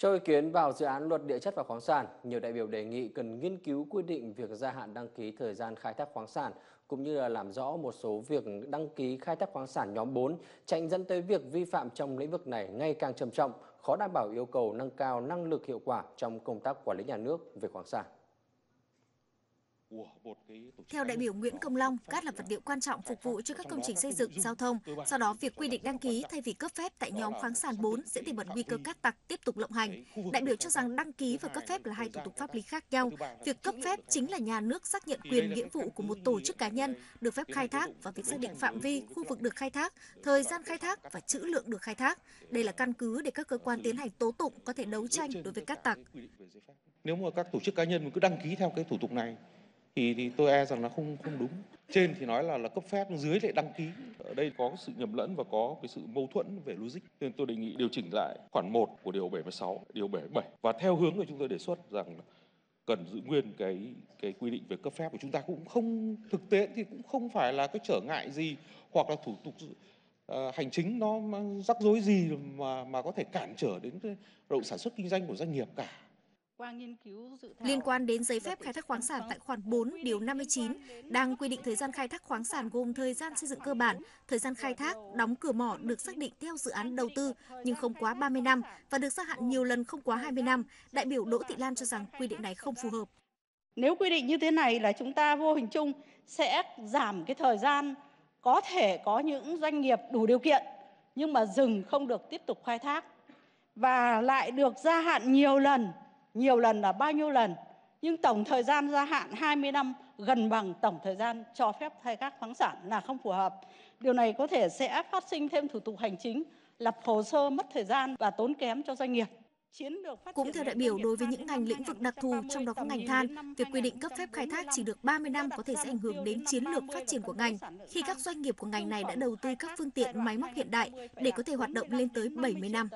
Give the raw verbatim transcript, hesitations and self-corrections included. Cho ý kiến vào dự án luật địa chất và khoáng sản, nhiều đại biểu đề nghị cần nghiên cứu quy định việc gia hạn đăng ký thời gian khai thác khoáng sản, cũng như là làm rõ một số việc đăng ký khai thác khoáng sản nhóm bốn, tránh dẫn tới việc vi phạm trong lĩnh vực này ngày càng trầm trọng, khó đảm bảo yêu cầu nâng cao năng lực hiệu quả trong công tác quản lý nhà nước về khoáng sản. Theo đại biểu Nguyễn Công Long, cát là vật liệu quan trọng phục vụ cho các công trình xây dựng, giao thông. Do đó, việc quy định đăng ký thay vì cấp phép tại nhóm khoáng sản bốn sẽ tiềm ẩn nguy cơ cát tặc tiếp tục lộng hành. Đại biểu cho rằng đăng ký và cấp phép là hai thủ tục pháp lý khác nhau. Việc cấp phép chính là nhà nước xác nhận quyền nghĩa vụ của một tổ chức cá nhân được phép khai thác và việc xác định phạm vi, khu vực được khai thác, thời gian khai thác và trữ lượng được khai thác. Đây là căn cứ để các cơ quan tiến hành tố tụng có thể đấu tranh đối với cát tặc. Nếu mà các tổ chức cá nhân cứ đăng ký theo cái thủ tục này, Thì, thì tôi e rằng là không không đúng. Trên thì nói là là cấp phép, dưới lại đăng ký. Ở đây có sự nhầm lẫn và có cái sự mâu thuẫn về logic. Nên tôi đề nghị điều chỉnh lại khoản một của điều bảy mươi sáu, điều bảy mươi bảy và theo hướng mà chúng tôi đề xuất rằng là cần giữ nguyên cái cái quy định về cấp phép của chúng ta, cũng không thực tế thì cũng không phải là cái trở ngại gì hoặc là thủ tục uh, hành chính nó rắc rối gì mà mà có thể cản trở đến cái hoạt động sản xuất kinh doanh của doanh nghiệp cả. Liên quan đến giấy phép khai thác khoáng sản tại khoản bốn, điều năm mươi chín, đang quy định thời gian khai thác khoáng sản gồm thời gian xây dựng cơ bản, thời gian khai thác, đóng cửa mỏ được xác định theo dự án đầu tư nhưng không quá ba mươi năm và được gia hạn nhiều lần không quá hai mươi năm. Đại biểu Đỗ Thị Lan cho rằng quy định này không phù hợp. Nếu quy định như thế này là chúng ta vô hình chung sẽ giảm cái thời gian, có thể có những doanh nghiệp đủ điều kiện nhưng mà rừng không được tiếp tục khai thác và lại được gia hạn nhiều lần. Nhiều lần là bao nhiêu lần, nhưng tổng thời gian gia hạn hai mươi năm gần bằng tổng thời gian cho phép khai thác khoáng sản là không phù hợp. Điều này có thể sẽ phát sinh thêm thủ tục hành chính, lập hồ sơ mất thời gian và tốn kém cho doanh nghiệp. Cũng theo đại biểu, đối với những ngành lĩnh vực đặc thù, trong đó có ngành than, việc quy định cấp phép khai thác chỉ được ba mươi năm có thể sẽ ảnh hưởng đến chiến lược phát triển của ngành, khi các doanh nghiệp của ngành này đã đầu tư các phương tiện máy móc hiện đại để có thể hoạt động lên tới bảy mươi năm.